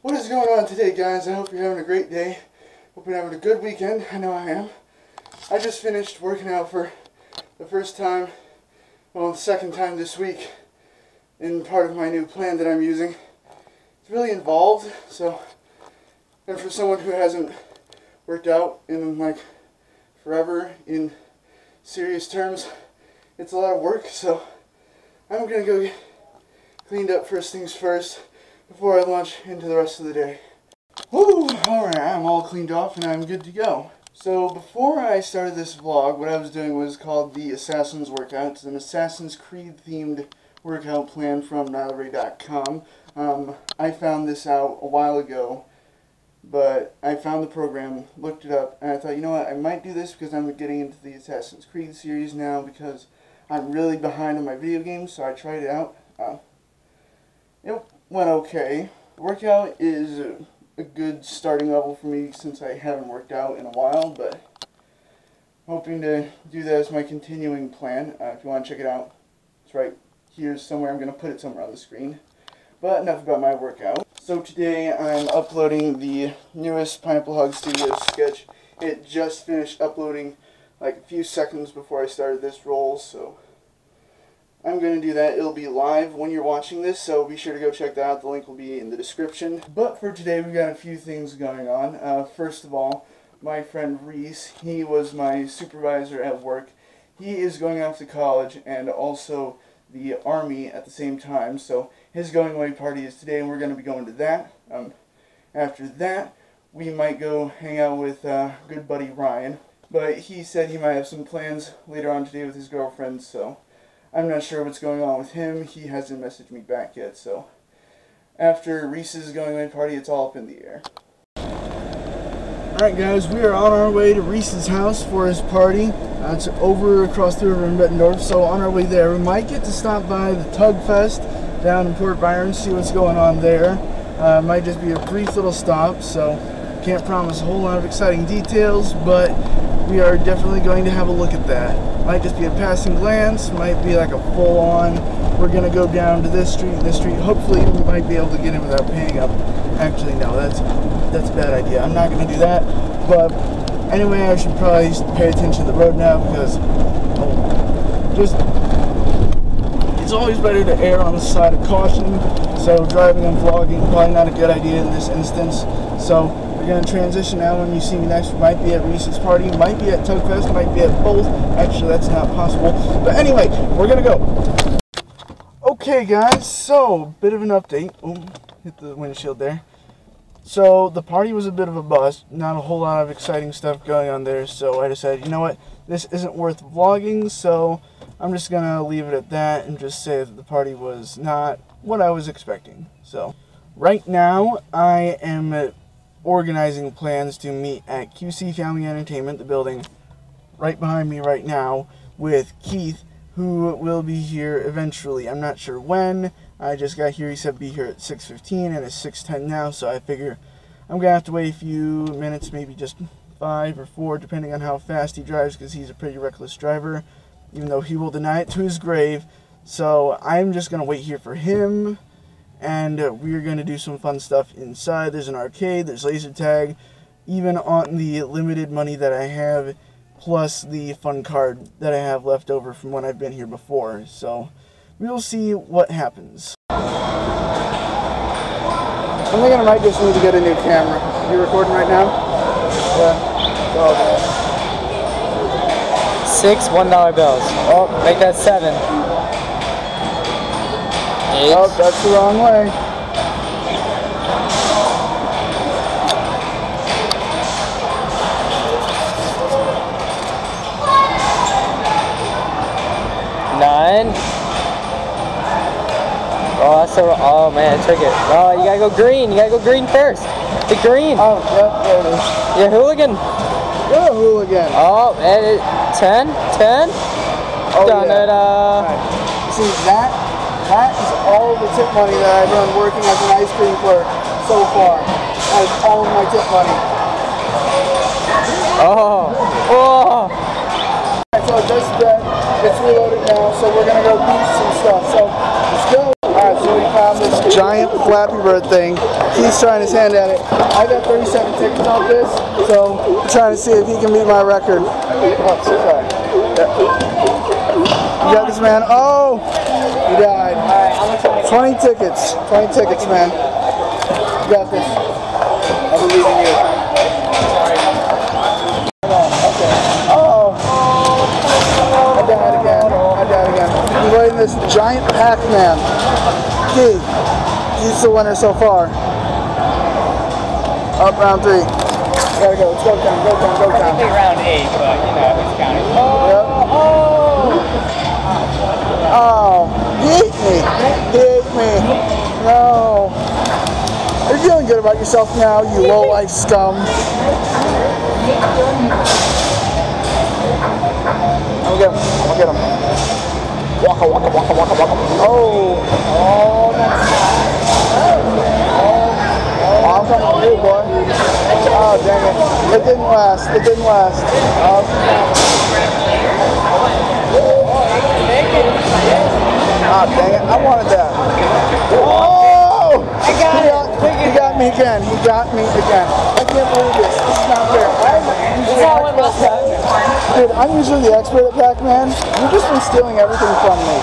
What is going on today, guys? I hope you're having a great day. Hope you're having a good weekend. I know I am. I just finished working out for the first time, well, the second time this week, in part of my new plan that I'm using. It's really involved, so, and for someone who hasn't worked out in like forever in serious terms, it's a lot of work, so I'm going to go get cleaned up first things first before I launch into the rest of the day. Woo! Alright, I'm all cleaned off and I'm good to go. So before I started this vlog, what I was doing was called the Assassin's Workout. It's an Assassin's Creed themed workout plan from Mallory.com. I found this out a while ago, but I found the program, looked it up, and I thought, you know what, I might do this because I'm getting into the Assassin's Creed series now because I'm really behind on my video games, so I tried it out. It went okay. The workout is a good starting level for me since I haven't worked out in a while, but I'm hoping to do that as my continuing plan. If you want to check it out, it's right here somewhere. I'm going to put it somewhere on the screen. But enough about my workout. So today I'm uploading the newest Pineapple Hug Studio sketch. It just finished uploading like a few seconds before I started this roll, so I'm going to do that. It'll be live when you're watching this, so be sure to go check that out. The link will be in the description. But for today, we've got a few things going on. First of all, my friend Reese, he was my supervisor at work. He is going off to college and also the Army at the same time, so his going away party is today, and we're going to be going to that. After that, we might go hang out with good buddy Ryan, but he said he might have some plans later on today with his girlfriend, so I'm not sure what's going on with him. He hasn't messaged me back yet, so after Reese's going away party, it's all up in the air. Alright guys, we are on our way to Reese's house for his party. It's over across the river in Bettendorf, so on our way there, we might get to stop by the Tugfest down in Port Byron, see what's going on there. It might just be a brief little stop, so can't promise a whole lot of exciting details, but we are definitely going to have a look at that. Might just be a passing glance, might be like a full-on, we're going to go down to this street and this street. Hopefully we might be able to get in without paying up. Actually, no, that's a bad idea. I'm not going to do that, but anyway, I should probably pay attention to the road now because, oh, just, it's always better to err on the side of caution, so driving and vlogging, probably not a good idea in this instance, so we're going to transition now. When you see me next, we might be at Reese's party, might be at Tugfest, might be at both, actually that's not possible, but anyway, we're going to go. Okay guys, so, bit of an update, ooh, hit the windshield there. So the party was a bit of a bust, not a whole lot of exciting stuff going on there, so I decided, you know what, this isn't worth vlogging, so I'm just going to leave it at that and just say that the party was not what I was expecting. So right now I am organizing plans to meet at QC Family Entertainment, the building right behind me right now, with Keith, who will be here eventually. I'm not sure when. I just got here, he said be here at 6:15 and it's 6:10 now, so I figure I'm going to have to wait a few minutes, maybe just 5 or 4, depending on how fast he drives, because he's a pretty reckless driver, even though he will deny it to his grave. So I'm just going to wait here for him, and we're going to do some fun stuff inside. There's an arcade, there's laser tag, even on the limited money that I have, plus the fun card that I have left over from when I've been here before, so we'll see what happens. I'm thinking I might just need to get a new camera. You recording right now? Yeah. Oh. $6 $1 bills. Oh, make that 7. 8. Oh, that's the wrong way. $9. Oh, that's so, oh man, I took it. Oh, you gotta go green. You gotta go green first. The green. Oh, yep, there it is. You're a hooligan. You're a hooligan. Oh, and it, 10, 10. Oh, dun, yeah. Right. See, that is all the tip money that I've done working as an ice cream clerk so far. That is all my tip money. Oh. Oh. Alright, so just dead. It's reloaded now, so we're gonna go boost some stuff. So, let's go. Giant Flappy Bird thing. He's trying his hand at it. I got 37 tickets off this, so I'm trying to see if he can beat my record. You got this, man. Oh, he died. 20 tickets, man. You got this. I believe in you. Okay. Oh, I died again. I'm playing this giant Pac-Man. He's the winner so far. Up round three. Gotta go. Let's go time. Technically round 8, but you know it's counting. Oh, he ate me. No. You're feeling good about yourself now, you low-life scum. I'm gonna get him. Waka waka. Oh, that's nice. I'm coming through, boy. Oh, dang it. It didn't last. Ah, dang it. I wanted that. Oh! He got me again. He got me again. I can't believe this. This is not fair. Dude, I'm usually the expert at Pac-Man. You've just been stealing everything from me.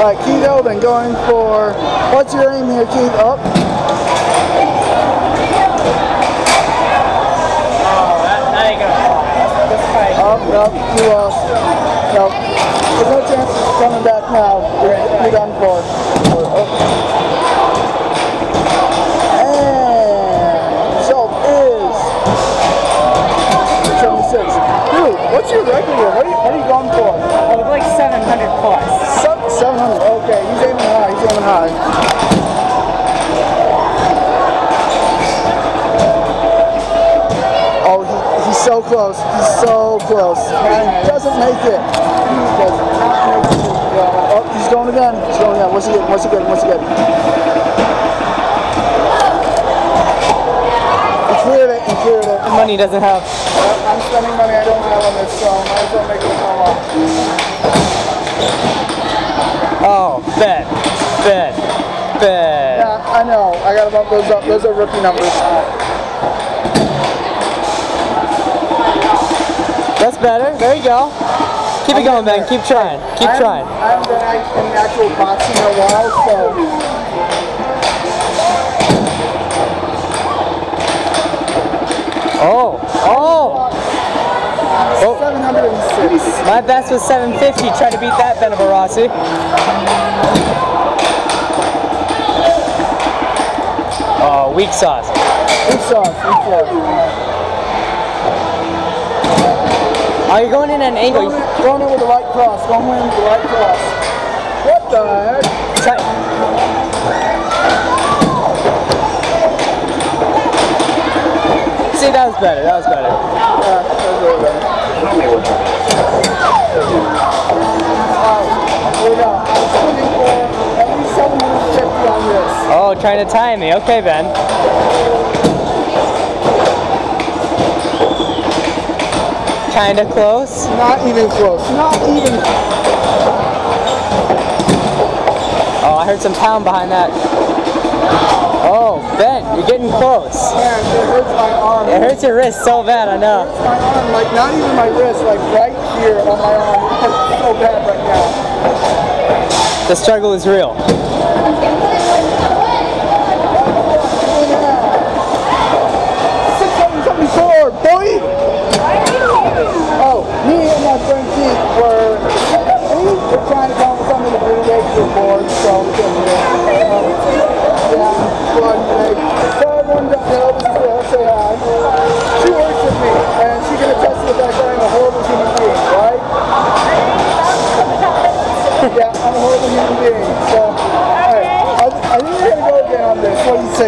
Alright, Keith Elden going for... What's your aim here, Keith? Up. Nope, you lost. Nope. There's no chance of coming back now. You're done for. And result is 76. Dude, what's your record here? What are you going for? I would like 700 plus. 700. Okay, he's aiming high. He's so close. And he doesn't make it. Oh, he's going again. What's he getting? He cleared it. Money doesn't have. I'm spending money I don't have on this, so I might as well make it come up. Oh, bet. Yeah, I know. I gotta bump those up. Those are rookie numbers. That's better. There you go. Keep it going, man. Keep trying. I haven't been in actual boxing in a while, so. Oh. 706. My best was 750. Try to beat that, Benavarasi. Oh, weak sauce. Are you going in an angle? Going in with the right cross. What the heck? See, that was better. Yeah, that was really better. Here we go. I'm looking for at least 750 on this. Oh, trying to tie me. Okay, Ben. Kinda close. Not even close. Oh, I heard some pound behind that. Oh, Ben, you're getting close. Man, it hurts my arm. It hurts your wrist so bad, I know. It hurts my arm, like not even my wrist, like right here on my arm. It hurts so bad right now. The struggle is real.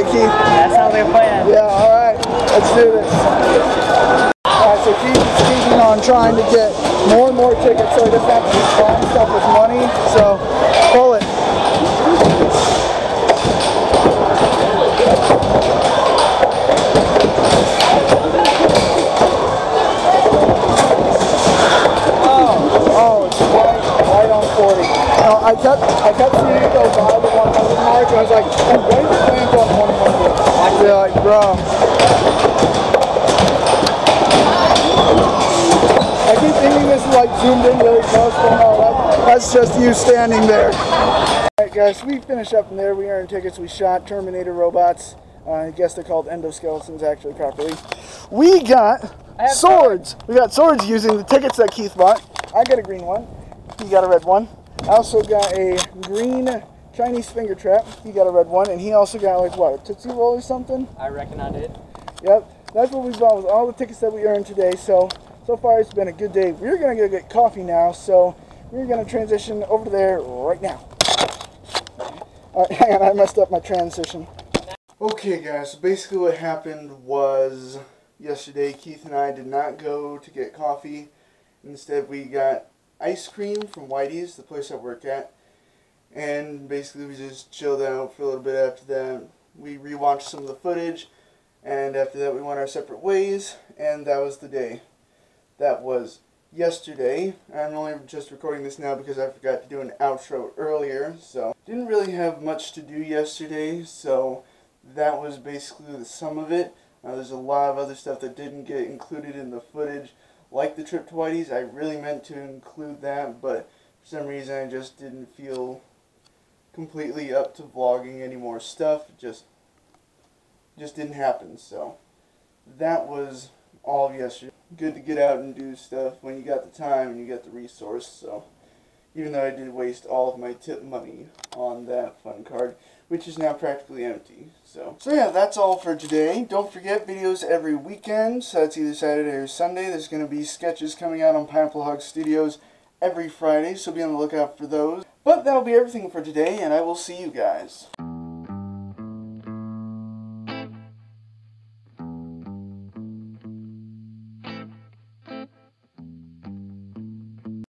Keith. That's how they're playing. Yeah, alright. Let's do this. Alright, so Keith is keeping on trying to get more and more tickets so he doesn't have to be buying stuff with money. So, pull it. Oh, it's right on 40. I kept seeing it go by the 100 mark, and I was like, oh, when did it land on 100? I feel like, bro. I keep thinking this is like zoomed in really close, but no, that's just you standing there. Alright guys, we finished up from there, we earned tickets, we shot Terminator robots. I guess they're called endoskeletons actually properly. We got swords! We got swords using the tickets that Keith bought. I got a green one. He got a red one. I also got a green Chinese finger trap. He got a red one. And he also got like, what, a Tootsie Roll or something? I reckon I did. Yep. That's what we bought with all the tickets that we earned today. So far it's been a good day. We're going to go get coffee now. So we're going to transition over to there right now. All right, hang on. I messed up my transition. Okay, guys. So basically what happened was yesterday Keith and I did not go to get coffee. Instead, we got ice cream from Whitey's, the place I work at, and basically we just chilled out for a little bit. After that, we rewatched some of the footage, and after that we went our separate ways, and that was the day. That was yesterday. I'm only just recording this now because I forgot to do an outro earlier, so didn't really have much to do yesterday, so that was basically the sum of it. There's a lot of other stuff that didn't get included in the footage, like the trip to Whitey's. I really meant to include that, but for some reason I just didn't feel completely up to vlogging any more stuff. It just didn't happen, so that was all of yesterday. Good to get out and do stuff when you got the time and you got the resource, so even though I did waste all of my tip money on that fun card, which is now practically empty. So yeah, that's all for today. Don't forget, videos every weekend, so that's either Saturday or Sunday. There's going to be sketches coming out on Pineapple Hug Studios every Friday, so be on the lookout for those. But that'll be everything for today, and I will see you guys.